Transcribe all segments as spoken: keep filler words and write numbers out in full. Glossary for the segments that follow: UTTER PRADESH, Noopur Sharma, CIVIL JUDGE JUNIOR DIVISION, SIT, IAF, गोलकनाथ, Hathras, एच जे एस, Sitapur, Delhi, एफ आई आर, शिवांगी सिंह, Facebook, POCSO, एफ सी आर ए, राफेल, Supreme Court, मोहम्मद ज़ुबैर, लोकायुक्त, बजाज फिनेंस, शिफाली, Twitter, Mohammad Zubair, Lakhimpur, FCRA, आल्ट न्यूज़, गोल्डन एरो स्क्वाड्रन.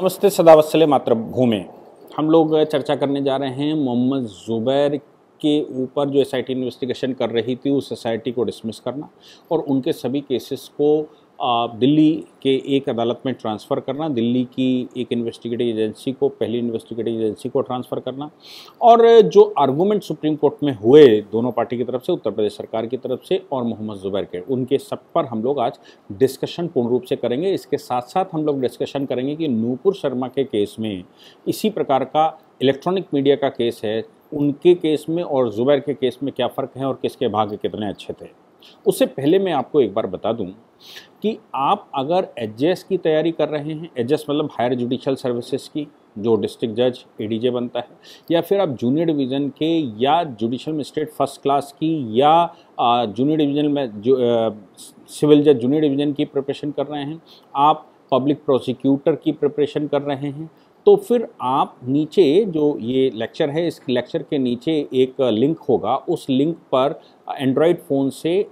नमस्ते, सदावस्सले मातृभूमि। हम लोग चर्चा करने जा रहे हैं मोहम्मद ज़ुबैर के ऊपर जो एस आई टी इन्वेस्टिगेशन कर रही थी उस एस आई टी को डिसमिस करना और उनके सभी केसेस को दिल्ली के एक अदालत में ट्रांसफ़र करना, दिल्ली की एक इन्वेस्टिगेटिव एजेंसी को पहली इन्वेस्टिगेटिव एजेंसी को ट्रांसफ़र करना। और जो आर्गूमेंट सुप्रीम कोर्ट में हुए दोनों पार्टी की तरफ से, उत्तर प्रदेश सरकार की तरफ से और मोहम्मद ज़ुबैर के, उनके सब पर हम लोग आज डिस्कशन पूर्ण रूप से करेंगे। इसके साथ साथ हम लोग डिस्कशन करेंगे कि नूपुर शर्मा के केस में इसी प्रकार का इलेक्ट्रॉनिक मीडिया का केस है, उनके केस में और ज़ुबैर के केस में क्या फ़र्क है और किसके भाग्य कितने अच्छे थे। उससे पहले मैं आपको एक बार बता दूं कि आप अगर एच जे एस की तैयारी कर रहे हैं, एच जे एस मतलब हायर जुडिशल सर्विसेज की, जो डिस्ट्रिक्ट जज ए डी जे बनता है, या फिर आप जूनियर डिवीज़न के या जुडिशल मजिस्ट्रेट फर्स्ट क्लास की या जूनियर डिवीज़न में जो सिविल जज जूनियर डिवीज़न की प्रिपरेशन कर रहे हैं, आप पब्लिक प्रोसिक्यूटर की प्रिपरेशन कर रहे हैं, तो फिर आप नीचे जो ये लेक्चर है, इस लेक्चर के नीचे एक लिंक होगा, उस लिंक पर एंड्रॉयड फ़ोन से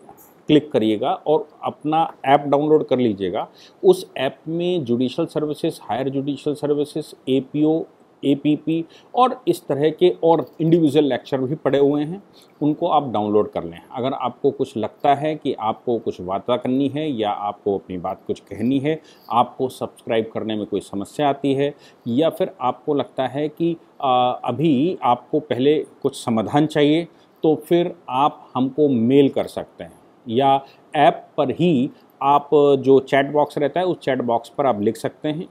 क्लिक करिएगा और अपना ऐप डाउनलोड कर लीजिएगा। उस ऐप में judicial services, higher judicial services, A P O, A P P और इस तरह के और इंडिविजुअल लेक्चर भी पड़े हुए हैं, उनको आप डाउनलोड कर लें। अगर आपको कुछ लगता है कि आपको कुछ वार्ता करनी है या आपको अपनी बात कुछ कहनी है, आपको सब्सक्राइब करने में कोई समस्या आती है, या फिर आपको लगता है कि आ, अभी आपको पहले कुछ समाधान चाहिए, तो फिर आप हमको मेल कर सकते हैं या ऐप पर ही आप जो चैट बॉक्स रहता है उस चैट बॉक्स पर आप लिख सकते हैं।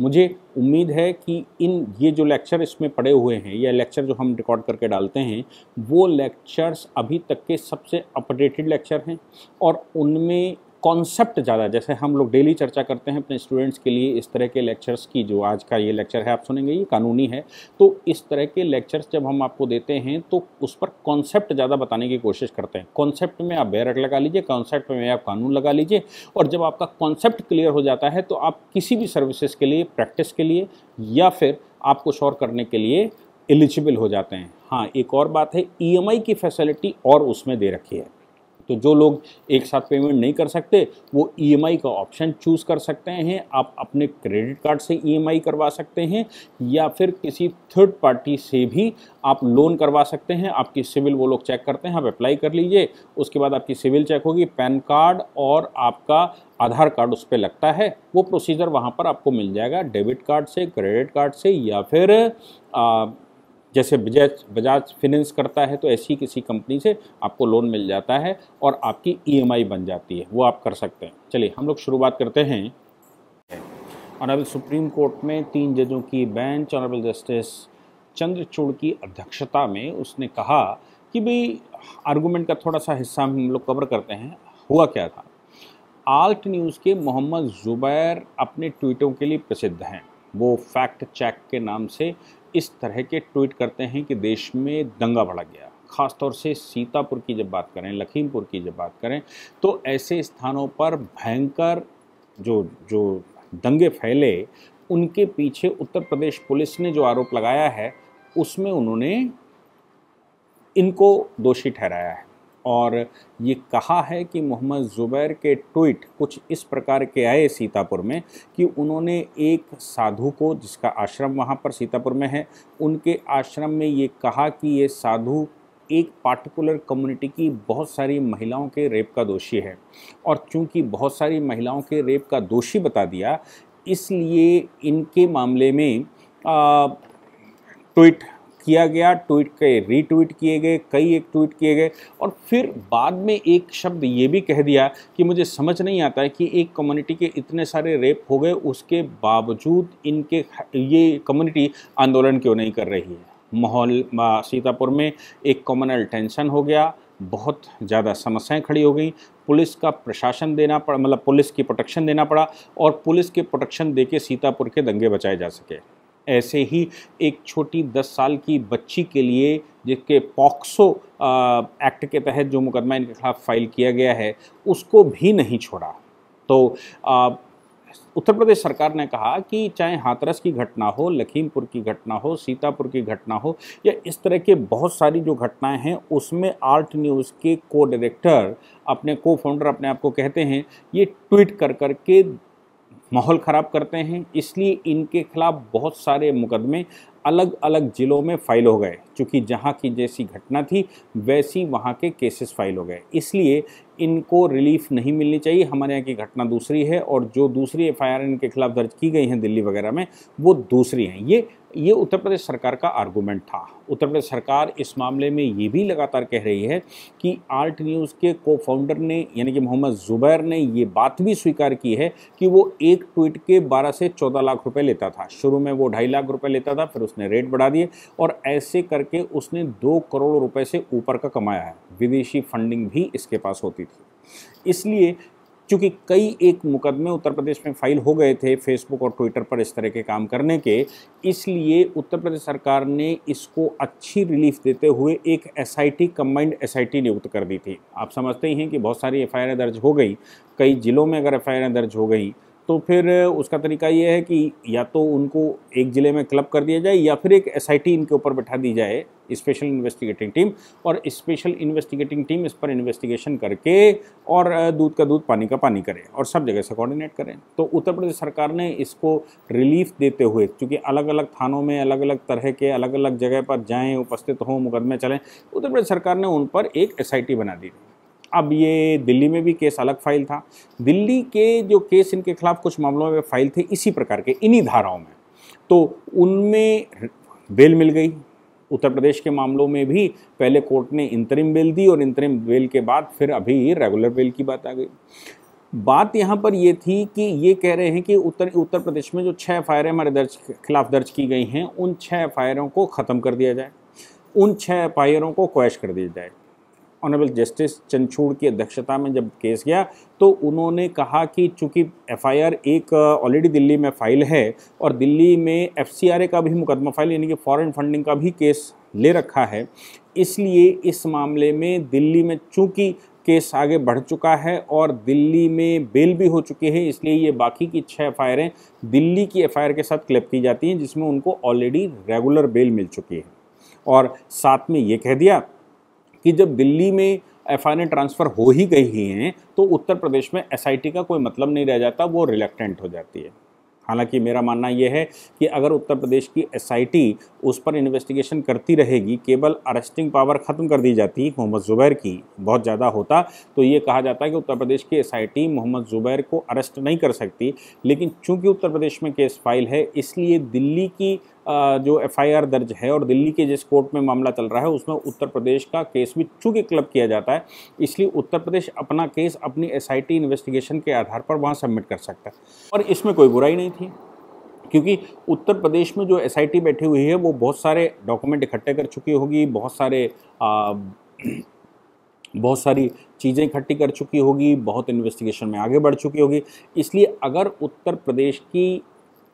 मुझे उम्मीद है कि इन ये जो लेक्चर इसमें पड़े हुए हैं या लेक्चर जो हम रिकॉर्ड करके डालते हैं वो लेक्चर्स अभी तक के सबसे अपडेटेड लेक्चर हैं और उनमें कॉन्सेप्ट ज़्यादा, जैसे हम लोग डेली चर्चा करते हैं अपने स्टूडेंट्स के लिए इस तरह के लेक्चर्स की, जो आज का ये लेक्चर है आप सुनेंगे ये कानूनी है, तो इस तरह के लेक्चर्स जब हम आपको देते हैं तो उस पर कॉन्सेप्ट ज़्यादा बताने की कोशिश करते हैं। कॉन्सेप्ट में आप बैरक लगा लीजिए, कॉन्सेप्ट में आप कानून लगा लीजिए, और जब आपका कॉन्सेप्ट क्लियर हो जाता है तो आप किसी भी सर्विसेज के लिए, प्रैक्टिस के लिए या फिर आप कुछ और करने के लिए एलिजिबल हो जाते हैं। हाँ, एक और बात है, ई एम आई की फैसिलिटी और उसमें दे रखी है, तो जो लोग एक साथ पेमेंट नहीं कर सकते वो ई एम आई का ऑप्शन चूज़ कर सकते हैं। आप अपने क्रेडिट कार्ड से ई एम आई करवा सकते हैं या फिर किसी थर्ड पार्टी से भी आप लोन करवा सकते हैं। आपकी सिविल वो लोग चेक करते हैं, आप अप्लाई कर लीजिए, उसके बाद आपकी सिविल चेक होगी, पैन कार्ड और आपका आधार कार्ड उस पर लगता है, वो प्रोसीजर वहाँ पर आपको मिल जाएगा, डेबिट कार्ड से, क्रेडिट कार्ड से, या फिर आ, जैसे बजाज बजाज फिनेंस करता है तो ऐसी किसी कंपनी से आपको लोन मिल जाता है और आपकी ई एम आई बन जाती है, वो आप कर सकते हैं। चलिए हम लोग शुरुआत करते हैं। ऑनरेबल सुप्रीम कोर्ट में तीन जजों की बेंच, ऑनरेबल जस्टिस चंद्रचूड़ की अध्यक्षता में, उसने कहा कि भाई आर्गूमेंट का थोड़ा सा हिस्सा हम लोग कवर करते हैं। हुआ क्या था, आल्ट न्यूज़ के मोहम्मद ज़ुबैर अपने ट्वीटों के लिए प्रसिद्ध हैं। वो फैक्ट चेक के नाम से इस तरह के ट्वीट करते हैं कि देश में दंगा भड़क गया, ख़ासतौर से सीतापुर की जब बात करें, लखीमपुर की जब बात करें, तो ऐसे स्थानों पर भयंकर जो जो दंगे फैले उनके पीछे उत्तर प्रदेश पुलिस ने जो आरोप लगाया है उसमें उन्होंने इनको दोषी ठहराया है और ये कहा है कि मोहम्मद ज़ुबैर के ट्वीट कुछ इस प्रकार के आए सीतापुर में कि उन्होंने एक साधु को, जिसका आश्रम वहाँ पर सीतापुर में है, उनके आश्रम में ये कहा कि ये साधु एक पार्टिकुलर कम्युनिटी की बहुत सारी महिलाओं के रेप का दोषी है, और चूंकि बहुत सारी महिलाओं के रेप का दोषी बता दिया इसलिए इनके मामले में आ, ट्वीट किया गया, ट्वीट के रीट्वीट किए गए, कई एक ट्वीट किए गए, और फिर बाद में एक शब्द ये भी कह दिया कि मुझे समझ नहीं आता है कि एक कम्युनिटी के इतने सारे रेप हो गए उसके बावजूद इनके ये कम्युनिटी आंदोलन क्यों नहीं कर रही है। माहौल सीतापुर में एक कॉमनल टेंशन हो गया, बहुत ज़्यादा समस्याएं खड़ी हो गई, पुलिस का प्रशासन देना पड़ा, मतलब पुलिस की प्रोटेक्शन देना पड़ा, और पुलिस के प्रोटेक्शन दे के सीतापुर के दंगे बचाए जा सके। ऐसे ही एक छोटी दस साल की बच्ची के लिए, जिसके पॉक्सो एक्ट के तहत जो मुकदमा इनके खिलाफ फाइल किया गया है, उसको भी नहीं छोड़ा। तो आ, उत्तर प्रदेश सरकार ने कहा कि चाहे हाथरस की घटना हो, लखीमपुर की घटना हो, सीतापुर की घटना हो, या इस तरह के बहुत सारी जो घटनाएं हैं उसमें आल्ट न्यूज़ के को डायरेक्टर, अपने को फाउंडर अपने आप को कहते हैं, ये ट्वीट कर कर के माहौल ख़राब करते हैं, इसलिए इनके खिलाफ बहुत सारे मुकदमे अलग अलग ज़िलों में फ़ाइल हो गए। चूँकि जहाँ की जैसी घटना थी वैसी वहाँ के केसेस फ़ाइल हो गए, इसलिए इनको रिलीफ नहीं मिलनी चाहिए। हमारे यहाँ की घटना दूसरी है और जो दूसरी एफ आई आर इनके खिलाफ दर्ज की गई हैं दिल्ली वगैरह में वो दूसरी हैं। ये ये उत्तर प्रदेश सरकार का आर्गूमेंट था। उत्तर प्रदेश सरकार इस मामले में ये भी लगातार कह रही है कि आल्ट न्यूज़ के को फाउंडर ने यानी कि मोहम्मद ज़ुबैर ने ये बात भी स्वीकार की है कि वो एक ट्वीट के बारह से चौदह लाख रुपए लेता था। शुरू में वो ढाई लाख रुपए लेता था, फिर उसने रेट बढ़ा दिए और ऐसे करके उसने दो करोड़ रुपये से ऊपर का कमाया है। विदेशी फंडिंग भी इसके पास होती थी, इसलिए चूँकि कई एक मुकदमे उत्तर प्रदेश में फ़ाइल हो गए थे फेसबुक और ट्विटर पर इस तरह के काम करने के, इसलिए उत्तर प्रदेश सरकार ने इसको अच्छी रिलीफ देते हुए एक S I T combined S I T नियुक्त कर दी थी। आप समझते ही हैं कि बहुत सारी एफ आई आर दर्ज हो गई, कई ज़िलों में अगर एफ आई आर दर्ज हो गई तो फिर उसका तरीका ये है कि या तो उनको एक ज़िले में क्लब कर दिया जाए या फिर एक एस आई टी इनके ऊपर बैठा दी जाए, स्पेशल इन्वेस्टिगेटिंग टीम, और स्पेशल इन्वेस्टिगेटिंग टीम इस पर इन्वेस्टिगेशन करके और दूध का दूध पानी का पानी करें और सब जगह से कोऑर्डिनेट करें। तो उत्तर प्रदेश सरकार ने इसको रिलीफ देते हुए, क्योंकि अलग अलग थानों में अलग अलग तरह के अलग अलग जगह पर जाएँ, उपस्थित हों, मुकदमे चलें, उत्तर प्रदेश सरकार ने उन पर एक एस आई टी बना दी। अब ये दिल्ली में भी केस अलग फाइल था। दिल्ली के जो केस इनके खिलाफ कुछ मामलों में फाइल थे इसी प्रकार के, इन्हीं धाराओं में, तो उनमें बेल मिल गई। उत्तर प्रदेश के मामलों में भी पहले कोर्ट ने इंतरिम बेल दी और इंतरिम बेल के बाद फिर अभी रेगुलर बेल की बात आ गई। बात यहाँ पर यह थी कि ये कह रहे हैं कि उत्तर उत्तर प्रदेश में जो छः एफ आई आर हमारे दर्ज खिलाफ दर्ज की गई हैं उन छः एफ आई आरों को ख़त्म कर दिया जाए, उन छः एफ आई आरों को क्वैश कर दिया जाए। ऑनरेबल जस्टिस चंद्रचूड़ की अध्यक्षता में जब केस गया तो उन्होंने कहा कि चूँकि एफ आई आर एक ऑलरेडी दिल्ली में फ़ाइल है और दिल्ली में एफ सी आर ए का भी मुकदमा फ़ाइल यानी कि फॉरेन फंडिंग का भी केस ले रखा है, इसलिए इस मामले में दिल्ली में चूँकि केस आगे बढ़ चुका है और दिल्ली में बेल भी हो चुकी है, इसलिए ये बाकी की छः एफ आई आरें दिल्ली की एफ आई आर के साथ क्लब की जाती हैं जिसमें उनको ऑलरेडी रेगुलर बेल मिल चुकी है। और साथ में ये कह दिया कि जब दिल्ली में एफ आई आर ट्रांसफ़र हो ही गई ही हैं तो उत्तर प्रदेश में एस आई टी का कोई मतलब नहीं रह जाता, वो रिलेक्टेंट हो जाती है। हालांकि मेरा मानना यह है कि अगर उत्तर प्रदेश की एस आई टी उस पर इन्वेस्टिगेशन करती रहेगी, केवल अरेस्टिंग पावर ख़त्म कर दी जाती मोहम्मद ज़ुबैर की, बहुत ज़्यादा होता तो ये कहा जाता कि उत्तर प्रदेश की S I T मोहम्मद ज़ुबैर को अरेस्ट नहीं कर सकती, लेकिन चूँकि उत्तर प्रदेश में केस फाइल है इसलिए दिल्ली की जो एफ आई आर दर्ज है और दिल्ली के जिस कोर्ट में मामला चल रहा है उसमें उत्तर प्रदेश का केस भी चूँकि क्लब किया जाता है, इसलिए उत्तर प्रदेश अपना केस अपनी एस आई टी इन्वेस्टिगेशन के आधार पर वहाँ सबमिट कर सकता है। और इसमें कोई बुराई नहीं थी, क्योंकि उत्तर प्रदेश में जो एस आई टी बैठी हुई है वो बहुत सारे डॉक्यूमेंट इकट्ठे कर चुकी होगी, बहुत सारे आ, बहुत सारी चीज़ें इकट्ठी कर चुकी होगी, बहुत इन्वेस्टिगेशन में आगे बढ़ चुकी होगी, इसलिए अगर उत्तर प्रदेश की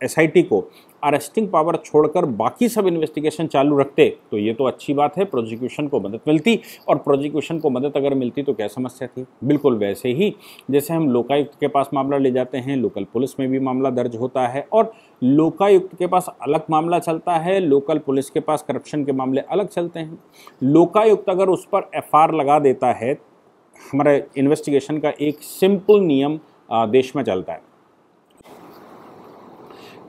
एस आई टी को अरेस्टिंग पावर छोड़कर बाकी सब इन्वेस्टिगेशन चालू रखते तो ये तो अच्छी बात है, प्रोसिक्यूशन को मदद मिलती, और प्रोसिक्यूशन को मदद अगर मिलती तो क्या समस्या थी। बिल्कुल वैसे ही जैसे हम लोकायुक्त के पास मामला ले जाते हैं, लोकल पुलिस में भी मामला दर्ज होता है और लोकायुक्त के पास अलग मामला चलता है, लोकल पुलिस के पास करप्शन के मामले अलग चलते हैं। लोकायुक्त अगर उस पर एफ आई आर लगा देता है, हमारे इन्वेस्टिगेशन का एक सिंपल नियम देश में चलता है,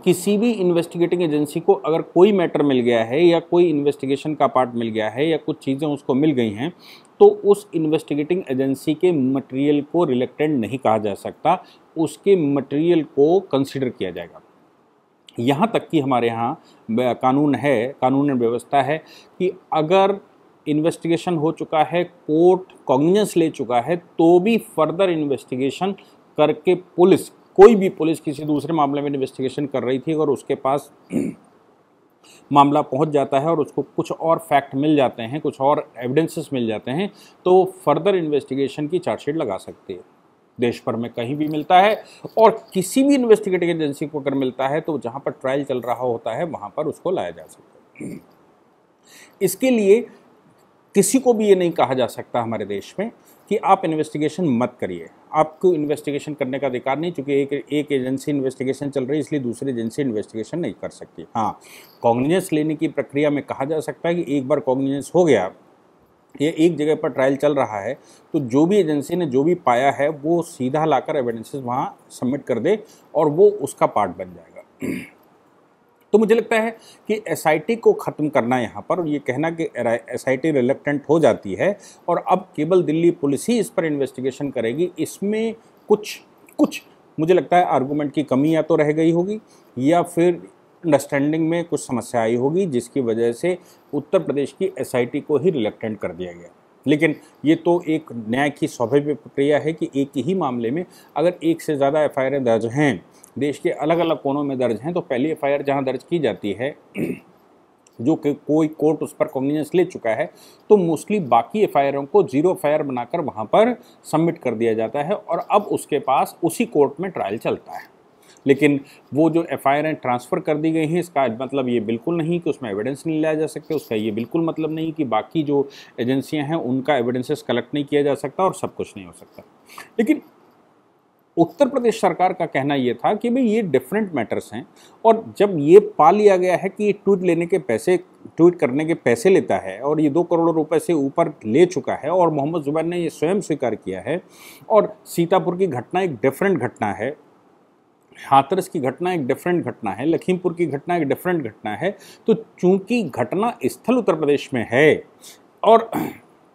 किसी भी इन्वेस्टिगेटिंग एजेंसी को अगर कोई मैटर मिल गया है या कोई इन्वेस्टिगेशन का पार्ट मिल गया है या कुछ चीज़ें उसको मिल गई हैं तो उस इन्वेस्टिगेटिंग एजेंसी के मटेरियल को रिलेक्टेंट नहीं कहा जा सकता, उसके मटेरियल को कंसीडर किया जाएगा। यहाँ तक कि हमारे यहाँ कानून है, कानून व्यवस्था है कि अगर इन्वेस्टिगेशन हो चुका है, कोर्ट कॉग्निजेंस ले चुका है, तो भी फर्दर इन्वेस्टिगेशन करके पुलिस, कोई भी पुलिस किसी दूसरे मामले में इन्वेस्टिगेशन कर रही थी और उसके पास मामला पहुंच जाता है और उसको कुछ और फैक्ट मिल जाते हैं, कुछ और एविडेंसेस मिल जाते हैं, तो फर्दर इन्वेस्टिगेशन की चार्जशीट लगा सकती है। देश भर में कहीं भी मिलता है और किसी भी इन्वेस्टिगेटिंग एजेंसी को अगर मिलता है तो जहां पर ट्रायल चल रहा होता है वहाँ पर उसको लाया जा सकता है। इसके लिए किसी को भी ये नहीं कहा जा सकता हमारे देश में कि आप इन्वेस्टिगेशन मत करिए, आपको इन्वेस्टिगेशन करने का अधिकार नहीं, चूँकि एक एक एजेंसी इन्वेस्टिगेशन चल रही है इसलिए दूसरी एजेंसी इन्वेस्टिगेशन नहीं कर सकती। हाँ, कॉग्निजेंस लेने की प्रक्रिया में कहा जा सकता है कि एक बार कॉग्निजेंस हो गया ये एक जगह पर ट्रायल चल रहा है तो जो भी एजेंसी ने जो भी पाया है वो सीधा लाकर एविडेंसेस वहाँ सबमिट कर दे और वो उसका पार्ट बन जाएगा। तो मुझे लगता है कि एसआईटी को ख़त्म करना यहाँ पर, ये कहना कि एसआईटी रिलेक्टेंट हो जाती है और अब केवल दिल्ली पुलिस ही इस पर इन्वेस्टिगेशन करेगी, इसमें कुछ कुछ मुझे लगता है आर्गूमेंट की कमी या तो रह गई होगी या फिर अंडरस्टैंडिंग में कुछ समस्या आई होगी जिसकी वजह से उत्तर प्रदेश की एसआईटी को ही रिलेक्टेंट कर दिया गया। लेकिन ये तो एक न्याय की स्वाभाविक प्रक्रिया है कि एक ही मामले में अगर एक से ज़्यादा एफआईआर दर्ज हैं, देश के अलग अलग कोनों में दर्ज हैं, तो पहली एफआईआर जहां दर्ज की जाती है जो कि कोई कोर्ट उस पर कॉन्गनियंस ले चुका है तो मोस्टली बाकी एफआईआरों को जीरो एफआईआर बनाकर वहाँ पर सबमिट कर दिया जाता है और अब उसके पास उसी कोर्ट में ट्रायल चलता है। लेकिन वो जो एफआईआर ट्रांसफ़र कर दी गई हैं इसका मतलब ये बिल्कुल नहीं कि उसमें एविडेंस नहीं लाया जा सकते, उसका ये बिल्कुल मतलब नहीं कि बाकी जो एजेंसियां हैं उनका एविडेंसेस कलेक्ट नहीं किया जा सकता और सब कुछ नहीं हो सकता। लेकिन उत्तर प्रदेश सरकार का कहना ये था कि भाई ये डिफरेंट मैटर्स हैं और जब ये पा लिया गया है कि ये ट्वीट लेने के पैसे ट्वीट करने के पैसे लेता है और ये दो करोड़ रुपए से ऊपर ले चुका है और मोहम्मद जुबैर ने ये स्वयं स्वीकार किया है और सीतापुर की घटना एक डिफरेंट घटना है, हाथरस की घटना एक डिफरेंट घटना है, लखीमपुर की घटना एक डिफरेंट घटना है, तो चूंकि घटना स्थल उत्तर प्रदेश में है और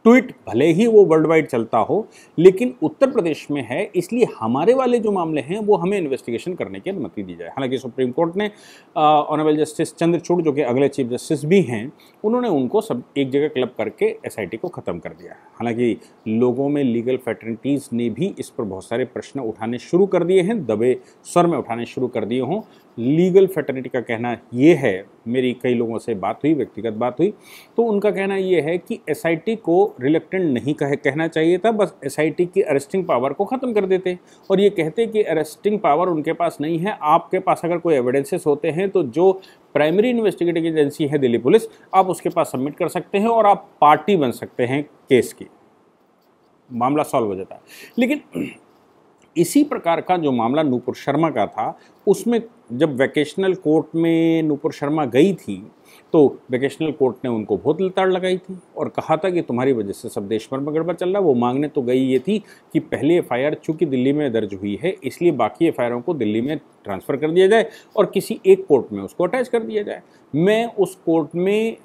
ट्वीट भले ही वो वर्ल्ड वाइड चलता हो लेकिन उत्तर प्रदेश में है इसलिए हमारे वाले जो मामले हैं वो हमें इन्वेस्टिगेशन करने की अनुमति दी जाए। हालांकि सुप्रीम कोर्ट ने ऑनरेबल जस्टिस चंद्रचूड़ जो कि अगले चीफ जस्टिस भी हैं उन्होंने उनको सब एक जगह क्लब करके एसआईटी को ख़त्म कर दिया। हालांकि लोगों में लीगल फैटर्निटीज़ ने भी इस पर बहुत सारे प्रश्न उठाने शुरू कर दिए हैं, दबे स्वर में उठाने शुरू कर दिए हों। लीगल फैटर्निटी का कहना ये है, मेरी कई लोगों से बात हुई, व्यक्तिगत बात हुई, तो उनका कहना ये है कि एसआईटी को रिलेक्टेंट नहीं कह कहना चाहिए था, बस एसआईटी की अरेस्टिंग पावर को ख़त्म कर देते और ये कहते कि अरेस्टिंग पावर उनके पास नहीं है, आपके पास अगर कोई एविडेंसेस होते हैं तो जो प्राइमरी इन्वेस्टिगेटिंग एजेंसी है दिल्ली पुलिस आप उसके पास सबमिट कर सकते हैं और आप पार्टी बन सकते हैं केस की, मामला सॉल्व हो जाता है। लेकिन इसी प्रकार का जो मामला नूपुर शर्मा का था उसमें जब वैकेशनल कोर्ट में नूपुर शर्मा गई थी तो वैकेशनल कोर्ट ने उनको बहुत लताड़ लगाई थी और कहा था कि तुम्हारी वजह से सब देश भर में गड़बड़ चल रहा है। वो मांगने तो गई ये थी कि पहले एफआईआर चूँकि दिल्ली में दर्ज हुई है इसलिए बाकी एफआईआरों को दिल्ली में ट्रांसफ़र कर दिया जाए और किसी एक कोर्ट में उसको अटैच कर दिया जाए। मैं उस कोर्ट में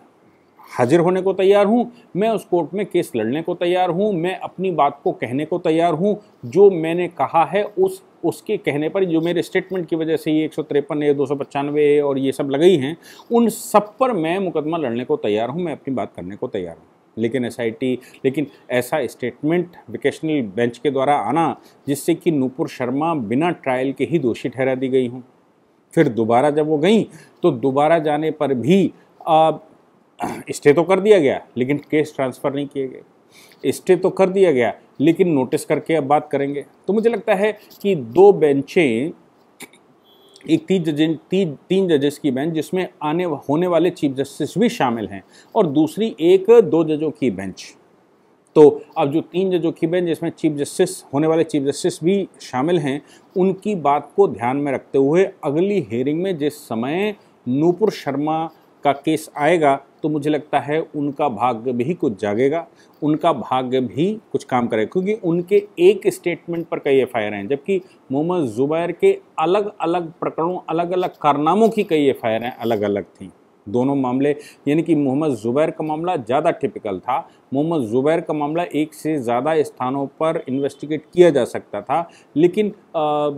हाजिर होने को तैयार हूँ, मैं उस कोर्ट में केस लड़ने को तैयार हूँ, मैं अपनी बात को कहने को तैयार हूँ, जो मैंने कहा है उस उसके कहने पर जो मेरे स्टेटमेंट की वजह से ये एक सौ तिरपन ए दो सौ पचानवे और ये सब लगाई हैं उन सब पर मैं मुकदमा लड़ने को तैयार हूँ, मैं अपनी बात करने को तैयार हूँ। लेकिन एसआईटी लेकिन ऐसा स्टेटमेंट वोकेशनल बेंच के द्वारा आना जिससे कि नूपुर शर्मा बिना ट्रायल के ही दोषी ठहरा दी गई हूँ। फिर दोबारा जब वो गई तो दोबारा जाने पर भी आ, स्टे तो कर दिया गया लेकिन केस ट्रांसफ़र नहीं किए गए, स्टे तो कर दिया गया लेकिन नोटिस करके अब बात करेंगे। तो मुझे लगता है कि दो बेंचें, एक तीन जज तीन तीन जजेस की बेंच जिसमें आने होने वाले चीफ जस्टिस भी शामिल हैं और दूसरी एक दो जजों की बेंच, तो अब जो तीन जजों की बेंच जिसमें चीफ जस्टिस होने वाले चीफ जस्टिस भी शामिल हैं उनकी बात को ध्यान में रखते हुए अगली हियरिंग में जिस समय नूपुर शर्मा का केस आएगा तो मुझे लगता है उनका भाग्य भी कुछ जागेगा, उनका भाग्य भी कुछ काम करेगा, क्योंकि उनके एक स्टेटमेंट पर कई एफआईआर हैं जबकि मोहम्मद ज़ुबैर के अलग अलग प्रकरणों अलग अलग कारनामों की कई एफआईआर अलग अलग थी। दोनों मामले यानी कि मोहम्मद ज़ुबैर का मामला ज़्यादा टिपिकल था, मोहम्मद ज़ुबैर का मामला एक से ज़्यादा स्थानों पर इन्वेस्टिगेट किया जा सकता था, लेकिन आ,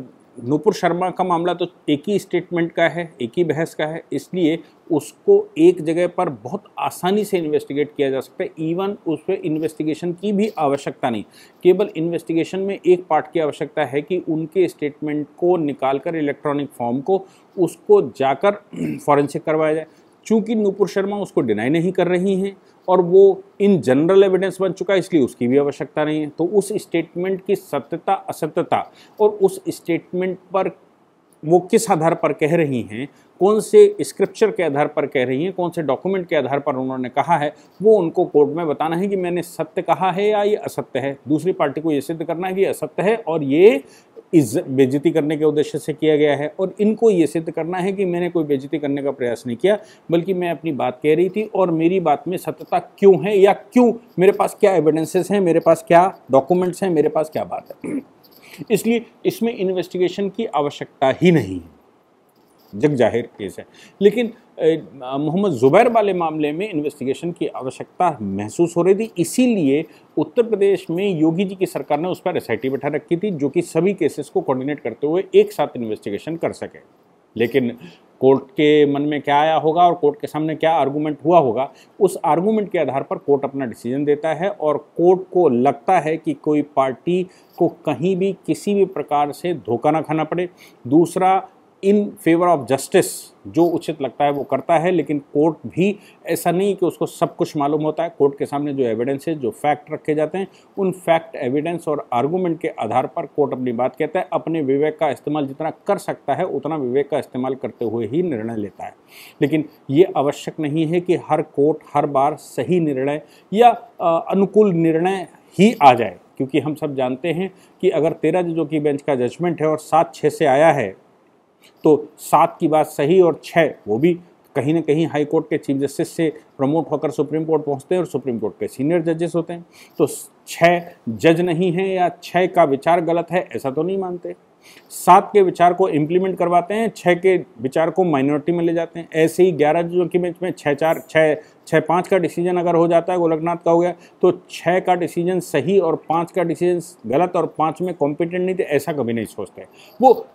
नूपुर शर्मा का मामला तो एक ही स्टेटमेंट का है, एक ही बहस का है, इसलिए उसको एक जगह पर बहुत आसानी से इन्वेस्टिगेट किया जा सकता है। इवन उस पर इन्वेस्टिगेशन की भी आवश्यकता नहीं, केवल इन्वेस्टिगेशन में एक पार्ट की आवश्यकता है कि उनके स्टेटमेंट को निकालकर इलेक्ट्रॉनिक फॉर्म को उसको जाकर फॉरेंसिक करवाया जाए। चूँकि नूपुर शर्मा उसको डिनाई नहीं कर रही हैं और वो इन जनरल एविडेंस बन चुका है इसलिए उसकी भी आवश्यकता नहीं है, तो उस स्टेटमेंट की सत्यता असत्यता और उस स्टेटमेंट पर वो किस आधार पर कह रही हैं, कौन से स्क्रिप्चर के आधार पर कह रही हैं, कौन से डॉक्यूमेंट के आधार पर उन्होंने कहा है, वो उनको कोर्ट में बताना है कि मैंने सत्य कहा है या ये असत्य है। दूसरी पार्टी को ये सिद्ध करना है कि ये असत्य है और ये इज्जत बेइज्जती करने के उद्देश्य से किया गया है और इनको ये सिद्ध करना है कि मैंने कोई बेइज्जती करने का प्रयास नहीं किया, बल्कि मैं अपनी बात कह रही थी और मेरी बात में सत्यता क्यों है या क्यों, मेरे पास क्या एविडेंसेस हैं, मेरे पास क्या डॉक्यूमेंट्स हैं, मेरे पास क्या बात है। इसलिए इसमें इन्वेस्टिगेशन की आवश्यकता ही नहीं है, जग जाहिर केस है। लेकिन मोहम्मद ज़ुबैर वाले मामले में इन्वेस्टिगेशन की आवश्यकता महसूस हो रही थी, इसीलिए उत्तर प्रदेश में योगी जी की सरकार ने उस पर एस आई टी बैठा रखी थी जो कि सभी केसेस को कोऑर्डिनेट करते हुए एक साथ इन्वेस्टिगेशन कर सके। लेकिन कोर्ट के मन में क्या आया होगा और कोर्ट के सामने क्या आर्गूमेंट हुआ होगा, उस आर्गूमेंट के आधार पर कोर्ट अपना डिसीजन देता है और कोर्ट को लगता है कि कोई पार्टी को कहीं भी किसी भी प्रकार से धोखा ना खाना पड़े। दूसरा, इन फेवर ऑफ जस्टिस जो उचित लगता है वो करता है, लेकिन कोर्ट भी ऐसा नहीं कि उसको सब कुछ मालूम होता है। कोर्ट के सामने जो एविडेंस है, जो फैक्ट रखे जाते हैं, उन फैक्ट, एविडेंस और आर्गूमेंट के आधार पर कोर्ट अपनी बात कहता है, अपने विवेक का इस्तेमाल जितना कर सकता है उतना विवेक का इस्तेमाल करते हुए ही निर्णय लेता है। लेकिन ये आवश्यक नहीं है कि हर कोर्ट हर बार सही निर्णय या अनुकूल निर्णय ही आ जाए, क्योंकि हम सब जानते हैं कि अगर तेरह जजों की बेंच का जजमेंट है और सात छः से आया है तो सात की बात सही और छः वो भी कहीं ना कहीं हाई कोर्ट के चीफ जस्टिस से प्रमोट होकर सुप्रीम कोर्ट पहुंचते हैं और सुप्रीम कोर्ट के सीनियर जजेस होते हैं। तो छः जज नहीं हैं या छः का विचार गलत है ऐसा तो नहीं मानते, सात के विचार को इम्प्लीमेंट करवाते हैं, छः के विचार को माइनॉरिटी में ले जाते हैं। ऐसे ही ग्यारह जजों की बेंच में छः चार छः छः पाँच का डिसीजन अगर हो जाता है, गोलकनाथ का हो गया, तो छः का डिसीजन सही और पाँच का डिसीजन गलत और पाँच में कॉम्पिटेंट नहीं थे ऐसा कभी नहीं सोचते। वो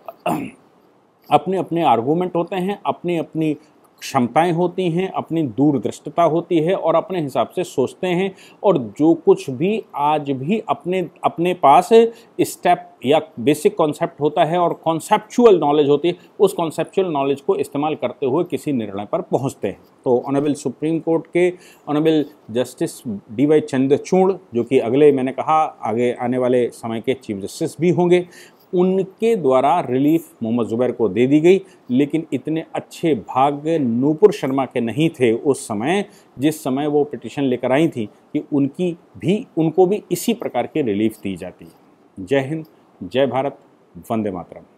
अपने अपने आर्गूमेंट होते हैं, अपनी अपनी क्षमताएं होती हैं, अपनी दूरदृष्टता होती है और अपने हिसाब से सोचते हैं और जो कुछ भी आज भी अपने अपने पास स्टेप या बेसिक कॉन्सेप्ट होता है और कॉन्सेप्चुअल नॉलेज होती है, उस कॉन्सेप्चुअल नॉलेज को इस्तेमाल करते हुए किसी निर्णय पर पहुंचते हैं। तो ऑनरेबल सुप्रीम कोर्ट के honourable justice D Y Chandrachud, जो कि अगले, मैंने कहा आगे आने वाले समय के चीफ जस्टिस भी होंगे, उनके द्वारा रिलीफ मोहम्मद ज़ुबैर को दे दी गई। लेकिन इतने अच्छे भाग्य नूपुर शर्मा के नहीं थे उस समय, जिस समय वो पिटिशन लेकर आई थी, कि उनकी भी उनको भी इसी प्रकार की रिलीफ दी जाती। जय हिंद, जय भारत, वंदे मातरम।